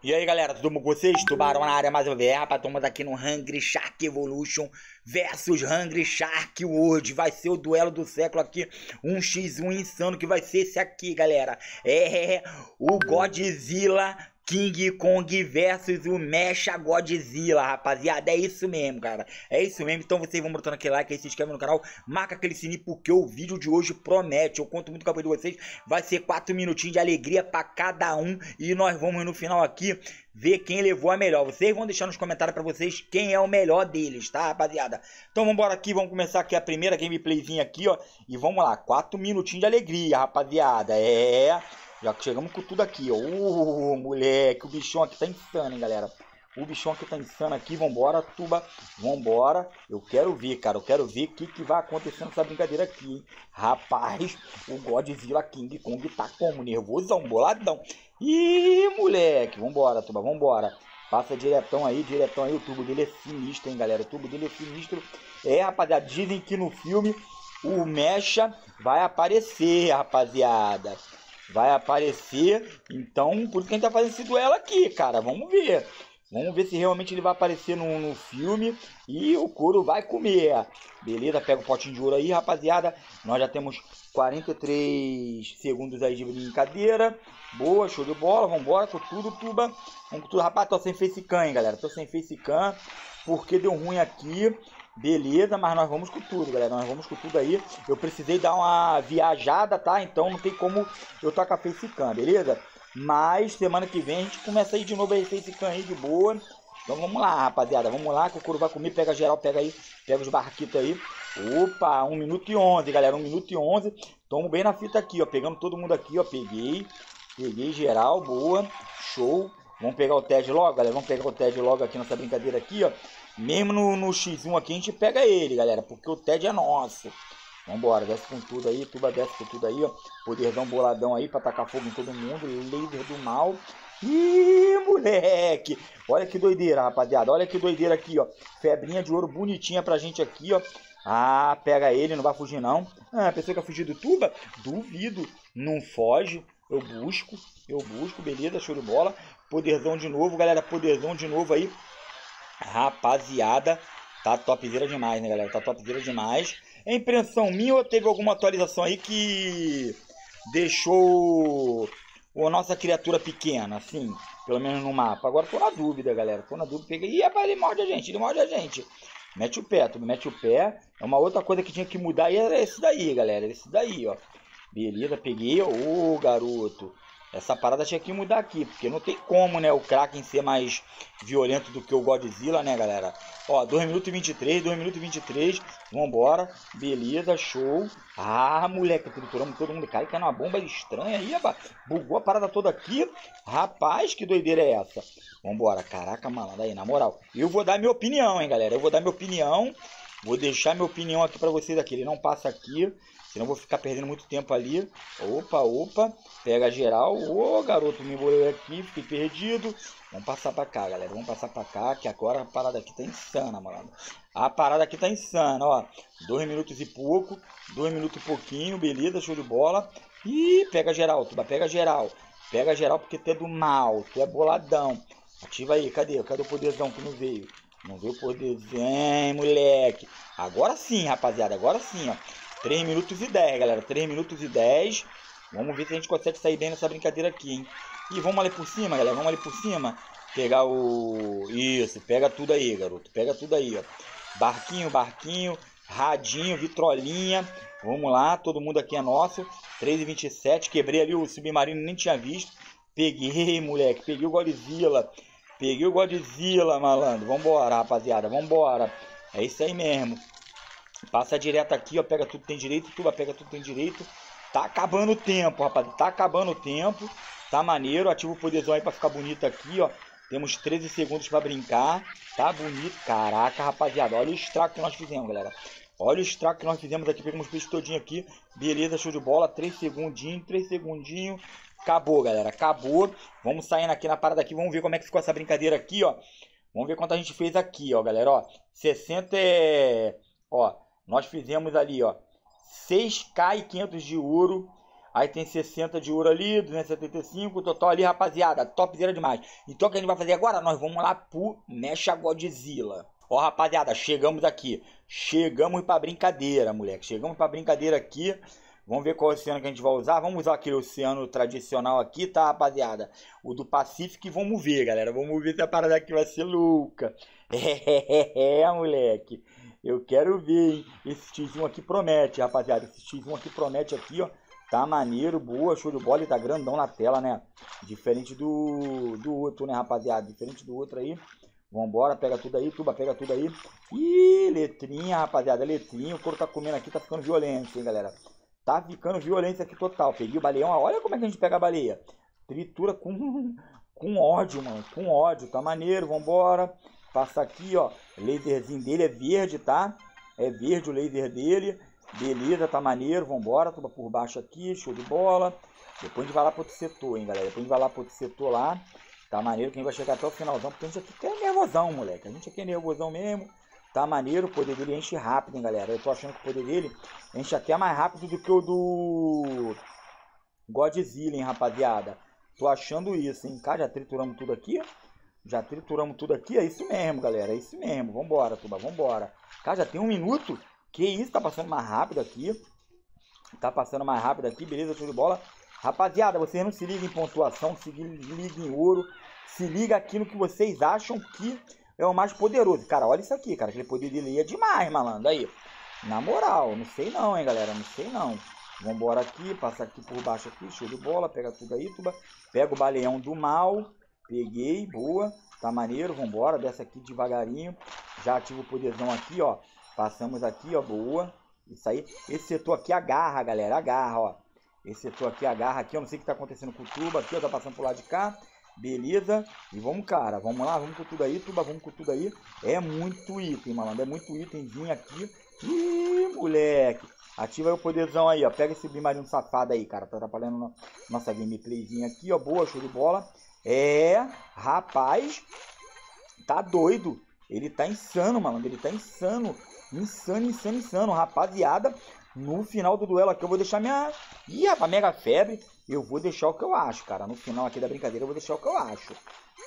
E aí galera, tudo bom com vocês? Tubarão na área mais uma vez, rapaz, estamos aqui no Hungry Shark Evolution versus Hungry Shark World. Vai ser o duelo do século aqui, um x1 insano que vai ser esse aqui, galera. É o Godzilla King Kong versus o Mechagodzilla, rapaziada, é isso mesmo, cara, é isso mesmo. Então vocês vão botando aquele like aí, se inscreve no canal, marca aquele sininho, porque o vídeo de hoje promete, eu conto muito com o apoio de vocês, vai ser 4 minutinhos de alegria pra cada um, e nós vamos no final aqui ver quem levou a melhor. Vocês vão deixar nos comentários pra vocês quem é o melhor deles, tá, rapaziada? Então vambora aqui, vamos começar aqui a primeira gameplayzinha aqui, ó, e vamos lá, 4 minutinhos de alegria, rapaziada, já que chegamos com tudo aqui, ó. Moleque, o bichão aqui tá insano, hein, galera. O bichão aqui tá insano aqui. Vambora, tuba. Vambora. Eu quero ver, cara. Eu quero ver o que vai acontecer nessa brincadeira aqui, hein. Rapaz, o Godzilla King Kong tá como? Nervosão, boladão. Ih, moleque. Vambora, tuba. Vambora. Passa diretão aí. O tubo dele é sinistro, hein, galera. O tubo dele é sinistro. É, rapaziada. Dizem que no filme o Mecha vai aparecer, rapaziada. Vai aparecer, então, por isso que a gente tá fazendo esse duelo aqui, cara. Vamos ver se realmente ele vai aparecer no filme. E o couro vai comer. Beleza, pega o potinho de ouro aí, rapaziada. Nós já temos 43 segundos aí de brincadeira. Boa, show de bola, vambora com tudo, tuba. Vamos com tudo, rapaz, tô sem facecam, hein, galera. Tô sem facecam, porque deu ruim aqui. Beleza, mas nós vamos com tudo, galera. Nós vamos com tudo aí. Eu precisei dar uma viajada, tá? Então não tem como eu tacar a facecam, beleza? Mas semana que vem a gente começa aí de novo a facecam aí de boa. Então vamos lá, rapaziada. Vamos lá que o couro vai comer. Pega geral, pega aí. Pega os barraquitos aí. Opa, 1 minuto e 11, galera. 1 minuto e 11. Tamo bem na fita aqui, ó. Pegamos todo mundo aqui, ó. Peguei geral. Boa. Show. Vamos pegar o TED logo, galera. Vamos pegar o TED logo aqui nessa brincadeira aqui, ó. Mesmo no X1 aqui, a gente pega ele, galera. Porque o TED é nosso. Vambora, desce com tudo aí. Tuba desce com tudo aí, ó. Poderzão boladão aí pra tacar fogo em todo mundo. Laser do mal. Ih, moleque. Olha que doideira, rapaziada. Olha que doideira aqui, ó. Febrinha de ouro bonitinha pra gente aqui, ó. Ah, pega ele. Não vai fugir, não. Ah, pensou que ia fugir do tuba? Duvido. Não foge. Eu busco. Beleza, show de bola. Poderzão de novo, galera. Poderzão de novo aí. Rapaziada, tá topzera demais, né, galera? Tá topzera demais. É impressão minha ou teve alguma atualização aí que deixou a nossa criatura pequena, assim, pelo menos no mapa? Agora tô na dúvida, galera. Tô na dúvida. Peguei. Ih, rapaz, ele morde a gente, ele morde a gente. Mete o pé, tu mete o pé. É uma outra coisa que tinha que mudar aí, era esse daí, galera. Esse daí, ó. Beleza, peguei. Ô, garoto. Essa parada tinha que mudar aqui, porque não tem como, né, o Kraken ser mais violento do que o Godzilla, né, galera? Ó, 2 minutos e 23, 2 minutos e 23, vambora, beleza, show. Ah, moleque, trituramos todo mundo, cara, caiu uma bomba estranha aí, bugou a parada toda aqui. Rapaz, que doideira é essa? Vambora, caraca, malandro, aí, na moral, eu vou dar minha opinião, hein, galera, eu vou dar minha opinião. Vou deixar minha opinião aqui pra vocês aqui. Ele não passa aqui, senão vou ficar perdendo muito tempo ali. Opa. Pega geral. Ô, garoto, me embolei aqui, fiquei perdido. Vamos passar pra cá, galera. Vamos passar pra cá, que agora a parada aqui tá insana, mano. A parada aqui tá insana, ó. 2 minutos e pouco. 2 minutos e pouquinho. Beleza, show de bola. Ih, pega geral, tuba. Pega geral. Pega geral porque tu é do mal. Tu é boladão. Ativa aí. Cadê? Cadê o poderzão que não veio? Não veio o poderzinho, moleque. Agora sim, rapaziada. Agora sim, ó. 3 minutos e 10, galera. 3 minutos e 10. Vamos ver se a gente consegue sair bem nessa brincadeira aqui, hein. E vamos ali por cima, galera. Vamos ali por cima. Pegar o... Isso. Pega tudo aí, garoto. Pega tudo aí, ó. Barquinho. Radinho. Vitrolinha. Vamos lá. Todo mundo aqui é nosso. 3:27. Quebrei ali o submarino. Nem tinha visto. Peguei, moleque. Peguei o Godzilla. Peguei o Godzilla, malandro. Vambora, rapaziada. Vambora. É isso aí mesmo. Passa direto aqui, ó. Pega tudo que tem direito. Tuba, pega tudo que tem direito. Tá acabando o tempo, rapaziada. Tá acabando o tempo. Tá maneiro. Ativa o poderzão aí pra ficar bonito aqui, ó. Temos 13 segundos pra brincar. Tá bonito. Caraca, rapaziada. Olha o estrago que nós fizemos, galera. Olha o estrago que nós fizemos aqui. Pegamos o peixe todinho aqui. Beleza, show de bola. 3 segundinhos. Acabou, galera, acabou. Vamos saindo aqui na parada aqui, vamos ver como é que ficou essa brincadeira aqui, ó. Vamos ver quanto a gente fez aqui, ó, galera, ó. 60 é... Ó, nós fizemos ali, ó, 6.500 de ouro. Aí tem 60 de ouro ali, 275, total ali, rapaziada, topzera demais. Então o que a gente vai fazer agora? Nós vamos lá pro Mechagodzilla. Ó, rapaziada, chegamos aqui. Chegamos pra brincadeira, moleque. Chegamos pra brincadeira aqui. Vamos ver qual oceano que a gente vai usar. Vamos usar aquele oceano tradicional aqui, tá, rapaziada? O do Pacífico. E vamos ver, galera. Vamos ver se a parada aqui vai ser louca. É, moleque. Eu quero ver, hein? Esse X1 aqui promete, rapaziada. Esse X1 aqui promete aqui, ó. Tá maneiro, boa, show de bola. E tá grandão na tela, né? Diferente do outro, né, rapaziada? Diferente do outro aí. Vambora, pega tudo aí, tuba, pega tudo aí. Ih, letrinha, rapaziada, letrinha. O couro tá comendo aqui, tá ficando violento, hein, galera? Tá ficando violência aqui total. Peguei o baleão, olha como é que a gente pega a baleia. Tritura com ódio, mano. Com ódio, tá maneiro, vambora. Passa aqui, ó. Laserzinho dele é verde, tá? É verde o laser dele. Beleza, tá maneiro, vambora, tuba por baixo aqui, show de bola. Depois a gente vai lá pro outro setor, hein, galera. Depois a gente vai lá pro outro setor lá. Tá maneiro que a gente vai chegar até o finalzão, porque a gente aqui é nervosão, moleque. A gente aqui é nervosão mesmo. Tá maneiro, o poder dele enche rápido, hein, galera. Eu tô achando que o poder dele enche até mais rápido do que o do Godzilla, hein, rapaziada. Tô achando isso, hein, cara. Já trituramos tudo aqui. Já trituramos tudo aqui, é isso mesmo, galera. É isso mesmo, vambora, tuba, vambora. Cara, já tem um minuto. Que isso, tá passando mais rápido aqui. Tá passando mais rápido aqui, beleza, show de bola. Rapaziada, vocês não se ligam em pontuação, se ligam em ouro. Se liga aqui no que vocês acham que é o mais poderoso. Cara, olha isso aqui, cara. Aquele poder dele aí é demais, malandro. Aí, na moral, não sei não, hein, galera. Não sei não. Vambora aqui, passa aqui por baixo aqui, show de bola. Pega tudo aí, tuba. Pega o baleão do mal. Peguei, boa. Tá maneiro, vambora. Desce aqui devagarinho. Já ativa o poderzão aqui, ó. Passamos aqui, ó, boa. Isso aí. Esse setor aqui agarra, galera. Agarra, ó. Esse setor aqui agarra aqui. Eu não sei o que tá acontecendo com o tuba aqui, ó. Tá passando pro lado de cá. Beleza. E vamos, cara. Vamos lá. Vamos com tudo aí, tuba. Vamos com tudo aí. É muito item, malandro. É muito itemzinho aqui. Ih, moleque. Ativa aí o poderzão aí, ó. Pega esse bimarino safado aí, cara. Tá atrapalhando nossa gameplayzinha aqui, ó. Boa, show de bola. É, rapaz. Tá doido. Ele tá insano, malandro. Ele tá insano. Insano, insano, insano. Rapaziada, no final do duelo aqui eu vou deixar minha... Ih, rapaz, mega febre. Eu vou deixar o que eu acho, cara. No final aqui da brincadeira eu vou deixar o que eu acho.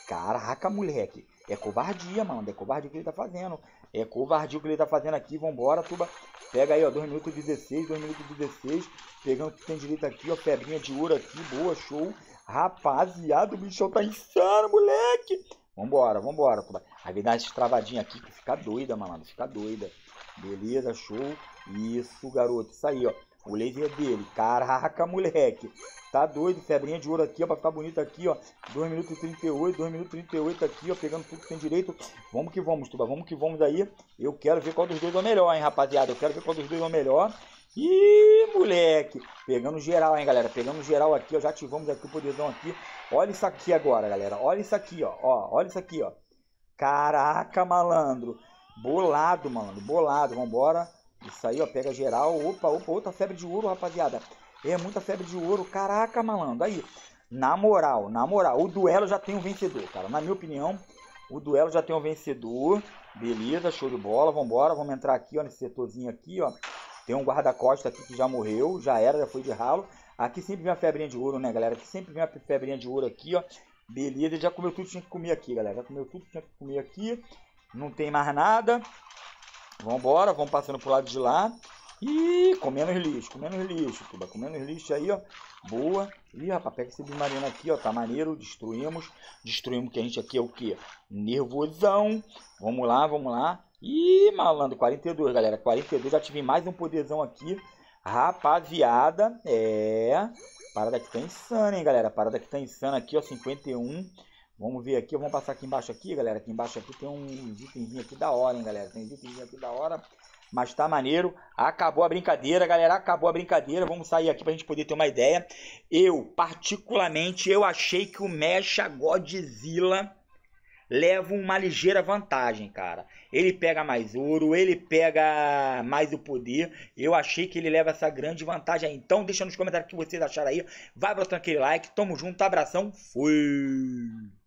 Caraca, moleque. É covardia, mano. É covardia o que ele tá fazendo. É covardia o que ele tá fazendo aqui. Vambora, tuba. Pega aí, ó. 2 minutos e 16. 2 minutos e 16. Pegando o que tem direito aqui, ó. Febrinha de ouro aqui. Boa, show. Rapaziada, o bichão tá insano, moleque. Vambora, vambora, tuba. Aí vem dar essa travadinha aqui que fica doida, mano. Fica doida. Beleza, show. Isso, garoto. Isso aí, ó. O laser dele. Caraca, moleque. Tá doido. Febrinha de ouro aqui, ó. Pra ficar bonito aqui, ó. 2 minutos e 38. 2 minutos e 38 aqui, ó. Pegando tudo que tem direito. Vamos que vamos, tuba. Vamos que vamos aí. Eu quero ver qual dos dois é o melhor, hein, rapaziada. Eu quero ver qual dos dois é o melhor. Ih, moleque. Pegando geral, hein, galera. Pegando geral aqui, ó. Já ativamos aqui o poderzão aqui. Olha isso aqui agora, galera. Olha isso aqui, ó. Olha isso aqui, ó. Caraca, malandro. Bolado, malandro. Bolado. Vambora. Isso aí, ó. Pega geral. Opa, opa. Outra febre de ouro, rapaziada. É muita febre de ouro. Caraca, malandro. Aí. Na moral, na moral. O duelo já tem um vencedor, cara. Na minha opinião, o duelo já tem um vencedor. Beleza. Show de bola. Vambora. Vamos entrar aqui, ó. Nesse setorzinho aqui, ó. Tem um guarda-costa aqui que já morreu. Já era. Já foi de ralo. Aqui sempre vem a febrinha de ouro, né, galera? Aqui sempre vem a febrinha de ouro aqui, ó. Beleza, já comeu tudo que tinha que comer aqui, galera. Já comeu tudo que tinha que comer aqui. Não tem mais nada. Vambora, vamos passando pro lado de lá. Ih, comendo os lixos, tuba. Comendo os lixos aí, ó. Boa. Ih, rapaz, pega esse submarino aqui, ó. Tá maneiro, destruímos. Destruímos que a gente aqui é o quê? Nervosão. Vamos lá, vamos lá. Ih, malandro, 42, galera. 42, já tive mais um poderzão aqui. Rapaziada, é... Parada que tá insana, hein, galera. Parada que tá insana aqui, ó, 51. Vamos ver aqui, vamos passar aqui embaixo aqui, galera. Aqui embaixo aqui tem um itemzinho aqui da hora, hein, galera. Tem um itemzinho aqui da hora. Mas tá maneiro. Acabou a brincadeira, galera. Acabou a brincadeira. Vamos sair aqui pra gente poder ter uma ideia. Eu, particularmente, eu achei que o Mechagodzilla leva uma ligeira vantagem, cara. Ele pega mais ouro, ele pega mais o poder. Eu achei que ele leva essa grande vantagem aí. Então, deixa nos comentários o que vocês acharam aí. Vai botando aquele like. Tamo junto, abração. Fui!